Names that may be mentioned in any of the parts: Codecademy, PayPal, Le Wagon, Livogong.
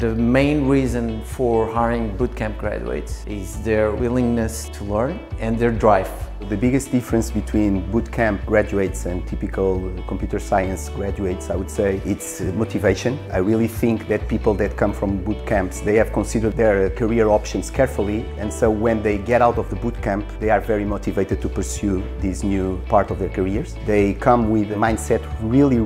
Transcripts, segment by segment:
The main reason for hiring bootcamp graduates is their willingness to learn and their drive. The biggest difference between bootcamp graduates and typical computer science graduates, I would say, it's motivation. I really think that people that come from bootcamps, they have considered their career options carefully, and so when they get out of the bootcamp, they are very motivated to pursue this new part of their careers. They come with a mindset really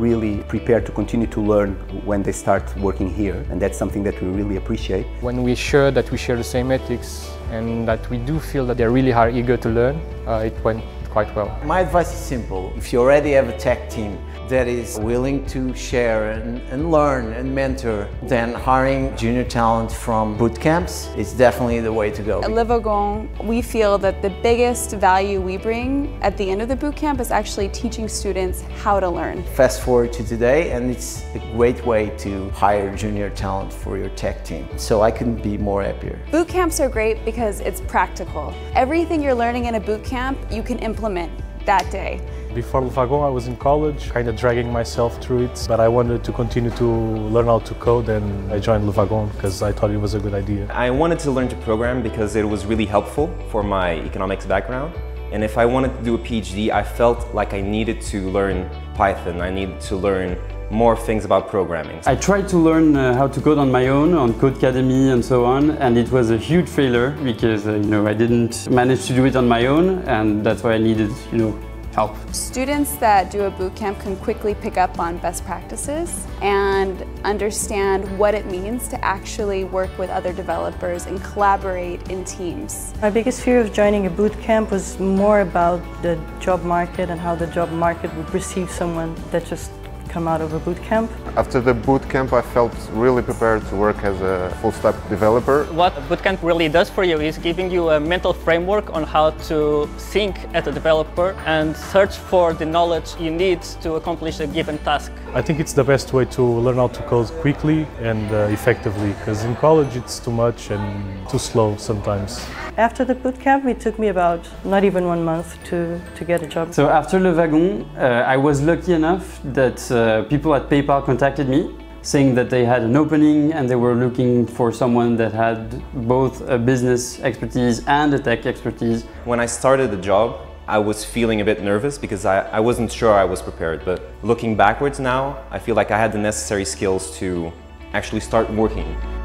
prepared to continue to learn when they start working here, and that's something that we really appreciate. When we share that we share the same ethics, and that we do feel that they really are eager to learn, it went quite well. My advice is simple. If you already have a tech team that is willing to share and learn and mentor, then hiring junior talent from bootcamps is definitely the way to go. At Livogong, we feel that the biggest value we bring at the end of the bootcamp is actually teaching students how to learn. Fast forward to today, and it's a great way to hire junior talent for your tech team. So I couldn't be more happier. Bootcamps are great because it's practical. Everything you're learning in a bootcamp, you can implement that day. Before Le Wagon, I was in college, kind of dragging myself through it, but I wanted to continue to learn how to code, and I joined Le Wagon because I thought it was a good idea. I wanted to learn to program because it was really helpful for my economics background, and if I wanted to do a PhD, I felt like I needed to learn Python, I needed to learn more things about programming. I tried to learn how to code on my own, on Codecademy and so on, and it was a huge failure because I didn't manage to do it on my own, and that's why I needed help. Students that do a bootcamp can quickly pick up on best practices and understand what it means to actually work with other developers and collaborate in teams. My biggest fear of joining a bootcamp was more about the job market and how the job market would receive someone that just come out of a bootcamp. After the bootcamp, I felt really prepared to work as a full-stack developer. What bootcamp really does for you is giving you a mental framework on how to think as a developer and search for the knowledge you need to accomplish a given task. I think it's the best way to learn how to code quickly and effectively, because in college it's too much and too slow sometimes. After the bootcamp, it took me about not even 1 month to get a job. So after Le Wagon, I was lucky enough that people at PayPal contacted me saying that they had an opening and they were looking for someone that had both a business expertise and a tech expertise. When I started the job, I was feeling a bit nervous because I wasn't sure I was prepared, but looking backwards now, I feel like I had the necessary skills to actually start working.